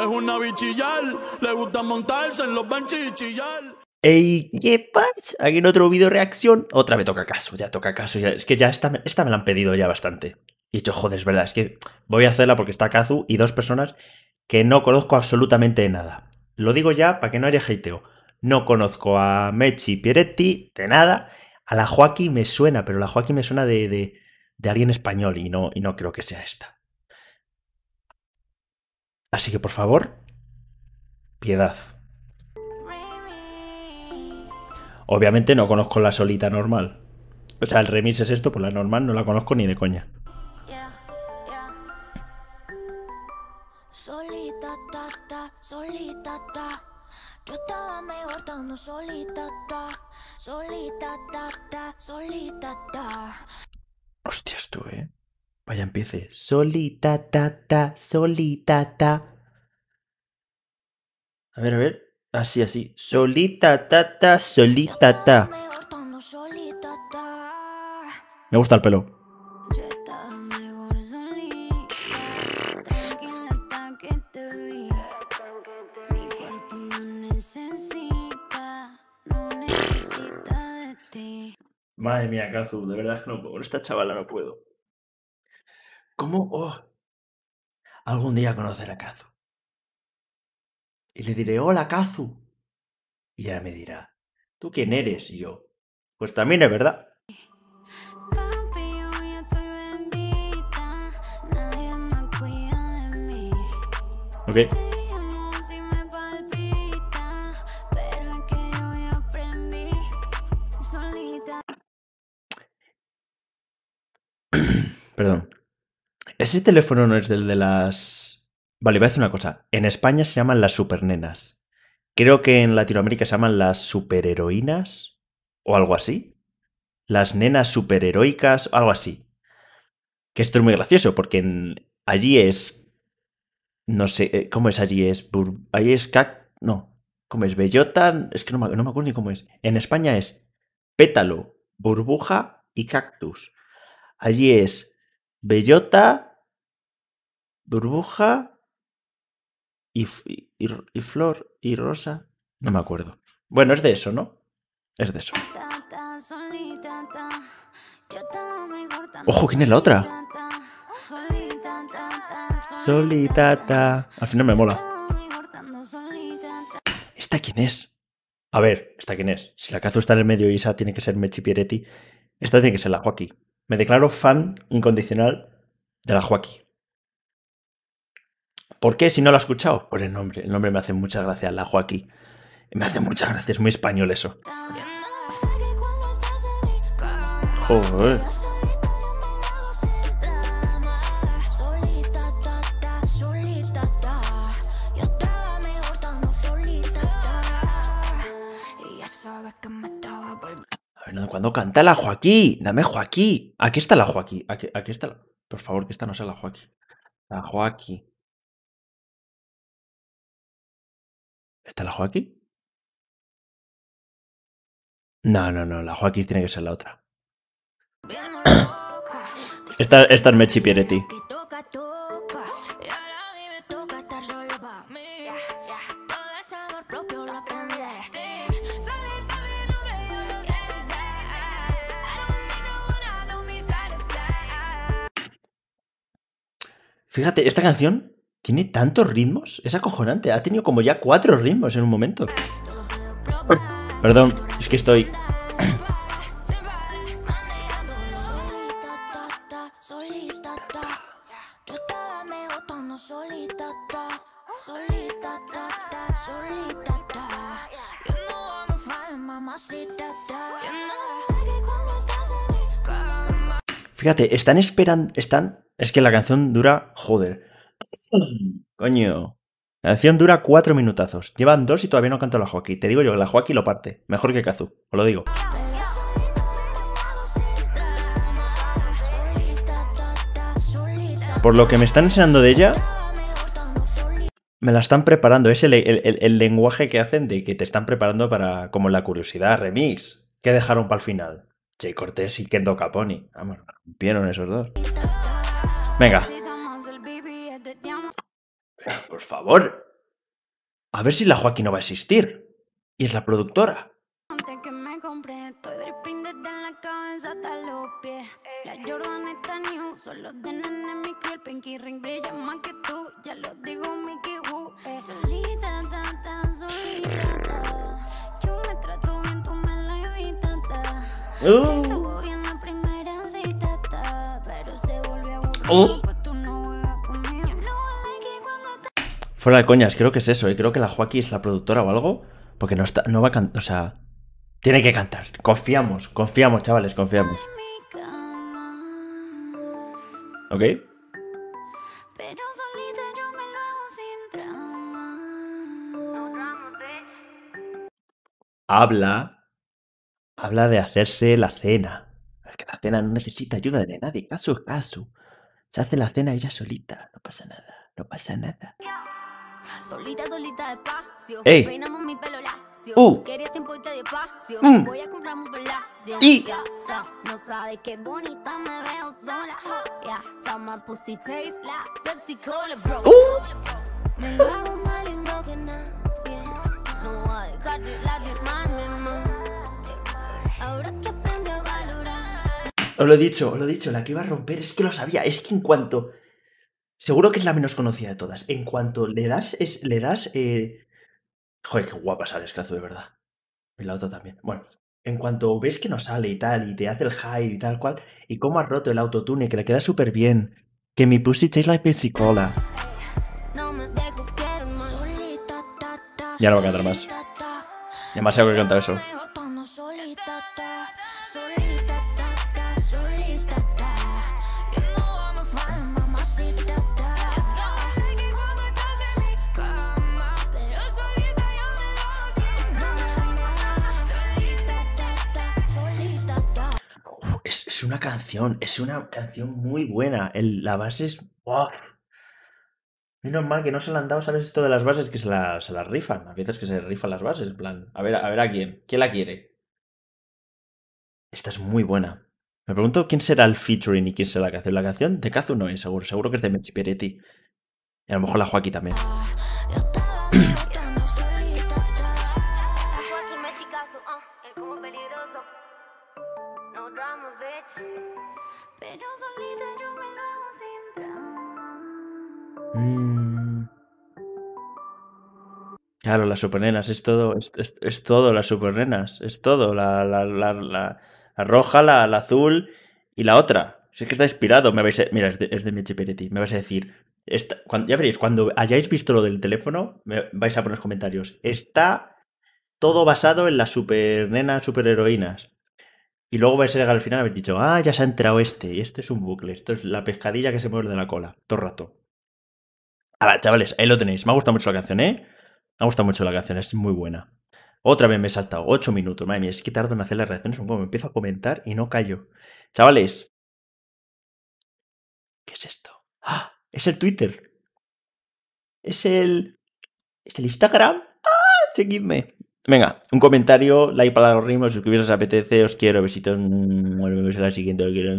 es una bichillar, le gusta montarse en los benches y chillar. Ey, ¿qué pasa? Aquí en otro video reacción. Otra vez toca Cazzu, ya toca Cazzu. Es que ya esta me la han pedido ya bastante. Y he dicho, joder, es verdad, es que voy a hacerla porque está Cazzu y dos personas que no conozco absolutamente de nada. Lo digo ya para que no haya hateo. No conozco a Mechi Pieretti de nada. A La Joaqui me suena, pero La Joaqui me suena de alguien español y no creo que sea esta. Así que, por favor, piedad. Obviamente no conozco la solita normal. O sea, el remix es esto, pues la normal no la conozco ni de coña. Solita, ta, ta, solita, ta. Yo estaba mejor dando solita, ta, solita, ta, ta, solita, ta. Hostias tú, ¿eh? Vaya, empiece. Solita, ta, ta, solita, ta. A ver, a ver. Así, así. Solita, ta, ta, solita, ta. Me gusta el pelo. Madre mía, Cazzu, de verdad que no puedo. Con esta chavala no puedo. ¿Cómo? Oh. Algún día conoceré a Cazzu. Y le diré, hola, Cazzu. Y ella me dirá, ¿tú quién eres? Y yo, pues también es verdad. Papi, yo ya estoy bendita. Nadie más cuida de mí. Ok. Te amo si me palpita, pero es que yo ya aprendí solita. Perdón. Ese teléfono no es del de las... Vale, voy a decir una cosa. En España se llaman las supernenas. Creo que en Latinoamérica se llaman las superheroínas o algo así. Las nenas superheroicas o algo así. Que esto es muy gracioso porque allí es... No sé, ¿cómo es allí? Allí es... No, ¿cómo es? Bellota... Es que no me acuerdo ni cómo es. En España es pétalo, burbuja y cactus. Allí es bellota, burbuja... Y flor y rosa. No me acuerdo. Bueno, es de eso, ¿no? Es de eso. Ojo, ¿quién es la otra? Solitata. Al final me mola. ¿Esta quién es? A ver, ¿esta quién es? Si la Cazzu está en el medio y esa tiene que ser Mechi Pieretti. Esta tiene que ser La Joaqui. Me declaro fan incondicional de La Joaqui. ¿Por qué? Si no lo has escuchado. Por el nombre. El nombre me hace mucha gracia. La Joaqui. Me hace mucha gracia. Es muy español eso. Joder. A ver, ¿cuándo canta La Joaqui? Dame Joaqui. Aquí está La Joaqui. Aquí está la... Por favor, que esta no sea La Joaqui. La Joaqui. ¿Está La Joaqui? No, no, no. La Joaqui tiene que ser la otra. Esta es Mechi Pieretti. Fíjate, esta canción... ¿Tiene tantos ritmos? Es acojonante. Ha tenido como ya 4 ritmos en un momento. Perdón, es que estoy... Fíjate, están esperando... Están... Es que la canción dura... Joder. Coño. La canción dura 4 minutazos. Llevan 2 y todavía no canto La Joaqui. Te digo yo que La Joaqui lo parte. Mejor que Cazzu. Os lo digo. Por lo que me están enseñando de ella, me la están preparando. Es el lenguaje que hacen de que te están preparando para... Como La Curiosidad remix. ¿Qué dejaron para el final? Jay Cortés y Kendo Capone. Vamos, rompieron esos dos. Venga. Pero, por favor. A ver si la Joaqui no va a existir. Y es la productora. Antes que me compré, estoy dripping desde la cabeza hasta los pies. La Jordan está new, solo de nana en mi piel. Pinky ring brilla más que tú, ya lo digo Mickey Woo. Solita, tan solita, ta. Yo me trato bien, tú me la invitas, ta. Estuvo bien la primera cita, ta. Pero se volvió aburrido, pues tú no juegas conmigo. No like it cuando te... Fuera de coñas, creo que es eso, creo que la Joaqui es la productora o algo. Porque no, no va a cantar, o sea... Tiene que cantar. Confiamos, confiamos, chavales, confiamos. ¿Ok? Pero solita yo me lo hago sin drama. Habla de hacerse la cena. Es que la cena no necesita ayuda de nadie. Cazzu. Se hace la cena ella solita. No pasa nada, no pasa nada. Solita despacio. Peinamos mi pelo lacio. Quería tiempo y te despacio. Voy a comprar un palacio. No sabes qué bonita me veo sola. Sama pussy taste la Pepsi Cola, bro. Me lo hago más lindo que nadie. No voy a dejar de lastimarme más. Ahora que aprendí a valorar. Os lo he dicho, la que iba a romper, es que lo sabía. Es que en cuanto... Seguro que es la menos conocida de todas. En cuanto le das... Joder, qué guapa sale Cazzu, de verdad. Y la otra también. Bueno, en cuanto ves que no sale y tal, y te hace el hype y tal cual, y cómo has roto el autotune, que le queda súper bien, que mi pussy tastes like Pepsi Cola. Ya no va a cantar más. Demasiado que canta eso. Es una canción muy buena. La base es... ¡Wow! Menos mal que no se la han dado, ¿sabes? Esto de las bases, que se las rifan. A veces que se rifan las bases, en plan... A ver a quién. ¿Quién la quiere? Esta es muy buena. Me pregunto quién será el featuring y quién será la canción. La canción de Cazzu no es, seguro. Seguro que es de Mechi Pieretti. Y a lo mejor la Joaqui también. Pero solita yo me lo hago sin drama. Claro, las supernenas, es todo las supernenas, es todo, la roja, la azul y la otra. Si es que está inspirado, me vais a... Mira, es de Mechi Pieretti, me vais a decir, ya veréis, cuando hayáis visto lo del teléfono, me vais a poner los comentarios. Está todo basado en las supernenas, superheroínas. Y luego vais a llegar al final y habéis dicho, ah, ya se ha enterado este. Y esto es un bucle, esto es la pescadilla que se mueve de la cola, todo el rato. Ahora, chavales, ahí lo tenéis. Me ha gustado mucho la canción, ¿eh? Me ha gustado mucho la canción, es muy buena. Otra vez me he saltado, 8 minutos. Madre mía, es que tardo en hacer las reacciones un poco. Me empiezo a comentar y no callo. Chavales. ¿Qué es esto? ¡Ah! Es el Twitter. Es el Instagram. ¡Ah! Seguidme. Venga, un comentario, like para los ritmos, suscribiros si os apetece, os quiero, besitos, nos vemos en la siguiente, os quiero...